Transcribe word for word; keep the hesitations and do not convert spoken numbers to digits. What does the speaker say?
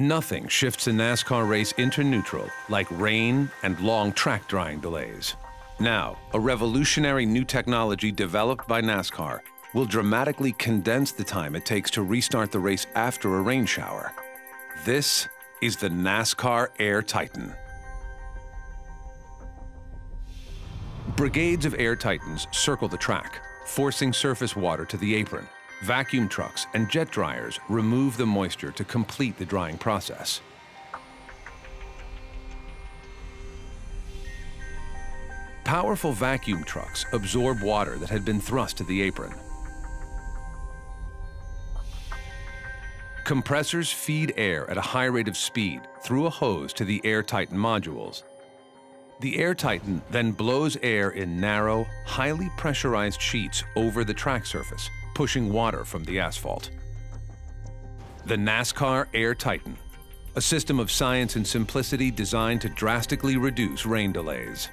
Nothing shifts a NASCAR race into neutral like rain and long track drying delays. Now, a revolutionary new technology developed by NASCAR will dramatically condense the time it takes to restart the race after a rain shower. This is the NASCAR Air Titan. Brigades of Air Titans circle the track, forcing surface water to the apron. Vacuum trucks and jet dryers remove the moisture to complete the drying process. Powerful vacuum trucks absorb water that had been thrust to the apron. Compressors feed air at a high rate of speed through a hose to the Air Titan modules. The Air Titan then blows air in narrow, highly pressurized sheets over the track surface, pushing water from the asphalt. The NASCAR Air Titan, a system of science and simplicity designed to drastically reduce rain delays.